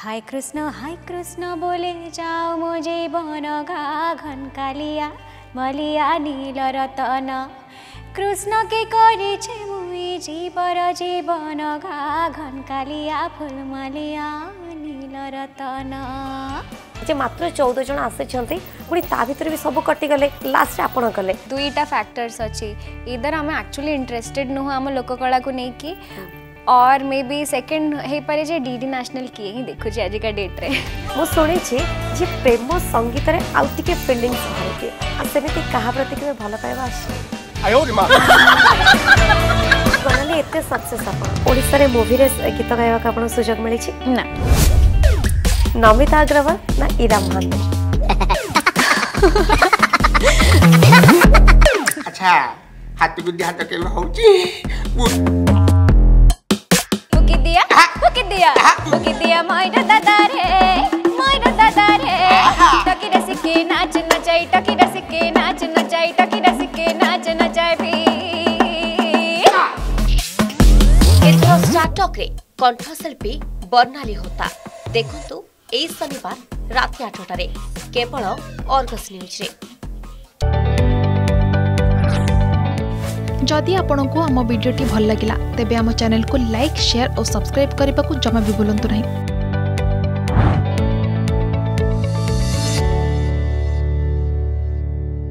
हाय कृष्ण बोले जाओ मो जीवन घा घनकालिया मलिया नील रतन कृष्ण के करे छे मुई जीवर जीवन घा घनकालिया फुलमालिया नील रतन जे मात्र 14 जन आसे पुणी ता भीतर भी सब कटिगले लास्ट आपण कले दुईटा फैक्टर्स अच्छी इधर आम एक्चुअली इंटरेस्टेड नुह आम लोककला को लेकिन और मे बी सेकेंड हो पारे जे डीडी नेशनल किए ही देखु आज का डेट रे मु सुनी जे प्रेम संगीत रे आउ टिके फीलिंग्स होके सेमती कहा प्रति के भल पाइबा आयो रे मां बनले एते सक्सेस आप ओडिसा रे मूवी रे गीत गायवा का आपण सुजग मिली छी ना नमिता अग्रवाल ना ईरा महांत अच्छा हाथ गुड्डी हाथ के होची ओके दिया मोइरा दादा रे टकी रसी के नाच नचाई टकी रसी के नाच नचाई टकी रसी के नाच नचाई भी एथरो स्टार्टअप रे कंठशिल्पी बर्नाली होता देखंतु ए शनिवार रात 8 टारे केवल अर्गस न्यूज रे। जदि आपंक आम भिड्टे भल लगा तेब आम चैनल को लाइक शेयर और सब्सक्राइब करने को जमा भी भूलु नहीं।